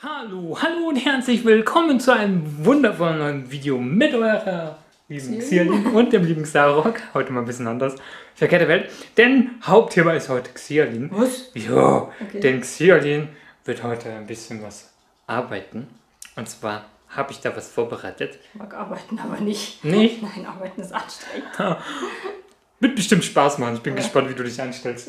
Hallo und herzlich willkommen zu einem wundervollen neuen Video mit eurer lieben Xialin und dem lieben Xaroc. Heute mal ein bisschen anders. Verkehrte Welt, denn Hauptthema ist heute Xialin. Was? Jo, okay. Denn Xialin wird heute ein bisschen was arbeiten. Und zwar habe ich da was vorbereitet. Ich mag arbeiten, aber nicht. Nicht? Nein, arbeiten ist anstrengend. Wird bestimmt Spaß machen. Ich bin gespannt, wie du dich anstellst.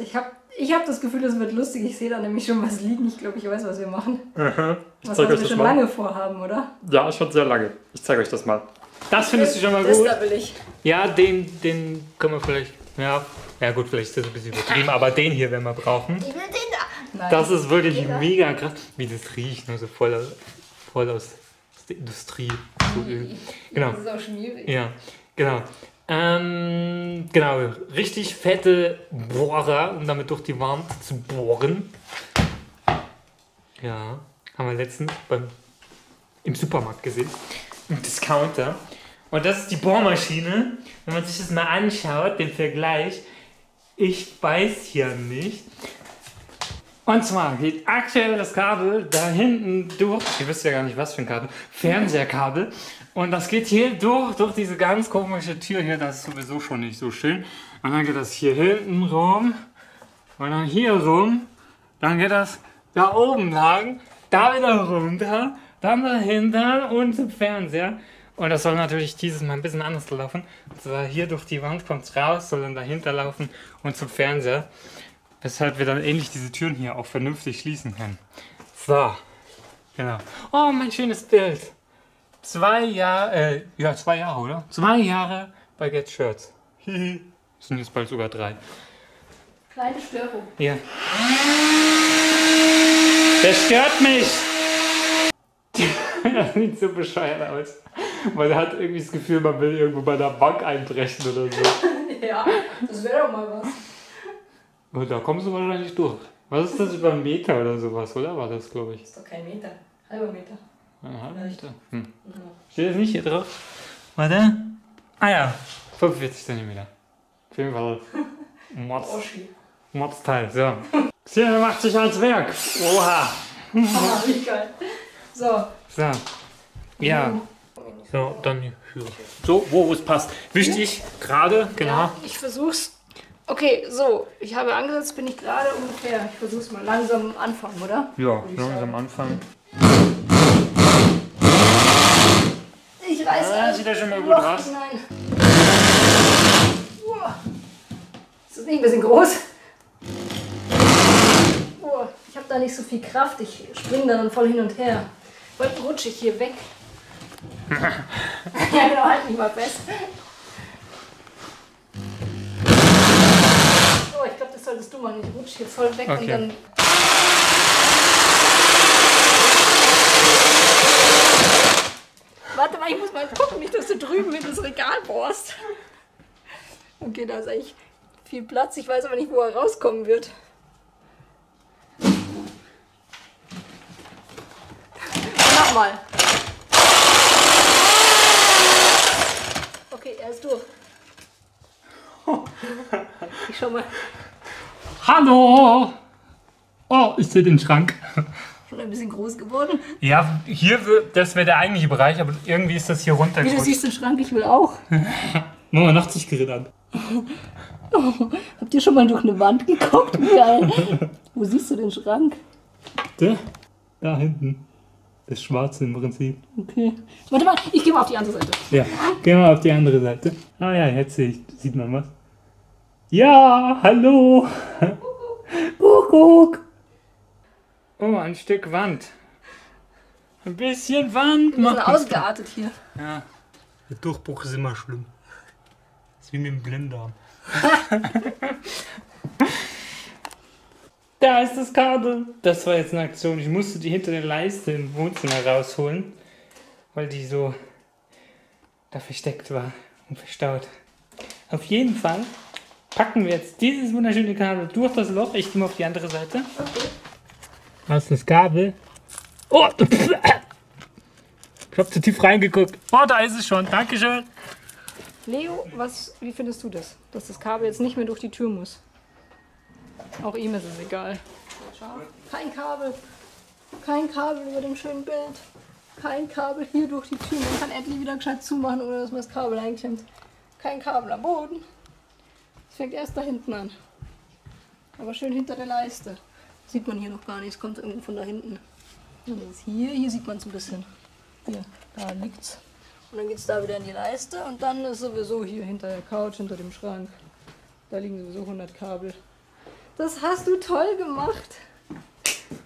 Ich hab das Gefühl, es wird lustig. Ich sehe da nämlich schon was liegen. Ich glaube, ich weiß, was wir machen. Was wir schon lange vorhaben, oder? Ja, schon sehr lange. Ich zeige euch das mal. Das findest du schon mal gut. Das will ich. Ja, den können wir vielleicht... Ja gut, vielleicht ist das ein bisschen übertrieben, aber den hier werden wir brauchen. Ich will den da. Nein. Das ist wirklich mega krass, wie das riecht. Nur so voll aus der Industrie. Genau. Das ist auch schwierig. Ja, genau. Genau, richtig fette Bohrer, um damit durch die Wand zu bohren. Ja, haben wir letztens im Supermarkt gesehen, im Discounter. Und das ist die Bohrmaschine. Wenn man sich das mal anschaut, den Vergleich, ich weiß ja nicht. Und zwar geht aktuell das Kabel da hinten durch, ihr wisst ja gar nicht, was für ein Kabel, Fernseherkabel. Und das geht hier durch diese ganz komische Tür hier, das ist sowieso schon nicht so schön. Und dann geht das hier hinten rum und dann hier rum, dann geht das da oben lang, da wieder runter, dann dahinter und zum Fernseher. Und das soll natürlich dieses Mal ein bisschen anders laufen. Und zwar hier durch die Wand kommt es raus, soll dann dahinter laufen und zum Fernseher. Weshalb wir dann ähnlich diese Türen hier auch vernünftig schließen können. So, genau. Oh, mein schönes Bild. 2 Jahre, oder? 2 Jahre bei Get Shirts. Hihi. Sind jetzt bald sogar 3. Kleine Störung. Ja. Der stört mich! Das sieht so bescheuert aus. Man hat irgendwie das Gefühl, man will irgendwo bei einer Bank einbrechen oder so. Ja, das wäre doch mal was. Und da kommst du wahrscheinlich durch. Was ist das, über einen Meter oder sowas, oder? War das, glaube ich. Das ist doch kein Meter. Halber Meter. Halber Meter. Hm. Ja. Steht das nicht hier drauf? Warte. Ah ja, 45 cm. Auf jeden Fall. Mordsteil, so. Xenia macht sich ans Werk. Oha. Oha, wie geil. So. So. Ja. So, dann hier. So, wo es passt. Wichtig, gerade, genau. Ja, ich versuch's. Okay, so, ich habe angesetzt, bin ich gerade ungefähr. Ich versuch's mal langsam anfangen, oder? Ja, langsam anfangen. Ich reiß an. Sieht ja schon mal gut raus. Nein. Ist das nicht ein bisschen groß? Ich habe da nicht so viel Kraft. Ich springe dann voll hin und her. Bald rutsche ich hier weg. Ja, genau, halt mich mal fest. Solltest du mal nicht, rutsch hier voll weg und dann... Warte mal, ich muss mal gucken, nicht, dass du drüben in das Regal bohrst. Okay, da ist eigentlich viel Platz, ich weiß aber nicht, wo er rauskommen wird. Mach mal. Okay, er ist durch. Ich schau mal. Hallo! Oh, ich sehe den Schrank. Schon ein bisschen groß geworden. Ja, hier, das wäre der eigentliche Bereich, aber irgendwie ist das hier runtergerutscht. Wie, du siehst den Schrank, ich will auch. Mama, nachts sich gerät an. Oh, habt ihr schon mal durch eine Wand geguckt? Geil. Wo siehst du den Schrank? Der? Da hinten. Das Schwarze im Prinzip. Okay. Warte mal, ich gehe mal auf die andere Seite. Ja, geh mal auf die andere Seite. Ah ja, jetzt sieht man was. Ja, hallo! Kuckuck! Oh, ein Stück Wand. Ein bisschen Wand. Wir sind ausgeartet hier. Ja. Der Durchbruch ist immer schlimm. Das ist wie mit dem Blinddarm. Da ist das Kabel. Das war jetzt eine Aktion. Ich musste die hinter der Leiste im Wohnzimmer rausholen, weil die so da versteckt war und verstaut. Auf jeden Fall packen wir jetzt dieses wunderschöne Kabel durch das Loch. Ich gehe mal auf die andere Seite. Okay. Das ist das Kabel. Oh! Ich habe zu tief reingeguckt. Oh, da ist es schon. Dankeschön. Leo, wie findest du das? Dass das Kabel jetzt nicht mehr durch die Tür muss. Auch ihm ist es egal. Kein Kabel. Kein Kabel über dem schönen Bild. Kein Kabel hier durch die Tür. Man kann endlich wieder gescheit zumachen, ohne dass man das Kabel einklemmt. Kein Kabel am Boden. Es fängt erst da hinten an. Aber schön hinter der Leiste. Sieht man hier noch gar nichts. Kommt irgendwo von da hinten. Und jetzt hier sieht man es ein bisschen. Hier, da liegt's. Und dann geht es da wieder in die Leiste und dann ist sowieso hier hinter der Couch, hinter dem Schrank. Da liegen sowieso 100 Kabel. Das hast du toll gemacht.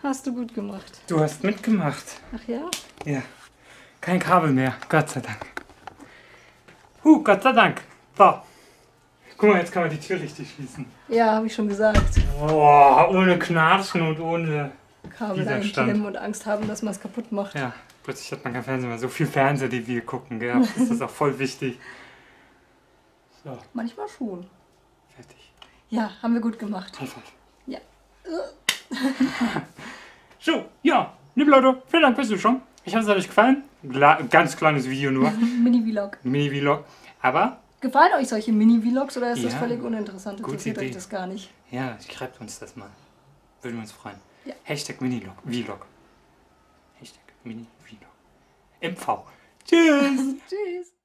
Hast du gut gemacht. Du hast mitgemacht. Ach ja? Ja. Kein Kabel mehr, Gott sei Dank. Gott sei Dank. So. Guck mal, jetzt kann man die Tür richtig schließen. Ja, habe ich schon gesagt. Oh, ohne Knatschen und ohne Kabel einklemmen und Angst haben, dass man es kaputt macht. Ja. Plötzlich hat man kein Fernsehen mehr. So viel Fernseher, die wir gucken, gell? Das ist auch voll wichtig. So. Manchmal schon. Fertig. Ja, haben wir gut gemacht. Einfach. Ja. So, ja, liebe Leute, vielen Dank fürs Zuschauen. Ich hoffe, es hat euch gefallen. Ganz kleines Video nur. Mini-Vlog. Mini-Vlog. Aber... Gefallen euch solche Mini-Vlogs oder ist das völlig uninteressant? Interessiert euch das gar nicht? Ja, schreibt uns das mal. Würden wir uns freuen. Ja. Hashtag Mini-Vlog. Mini-Vlog. MV. Tschüss. Tschüss.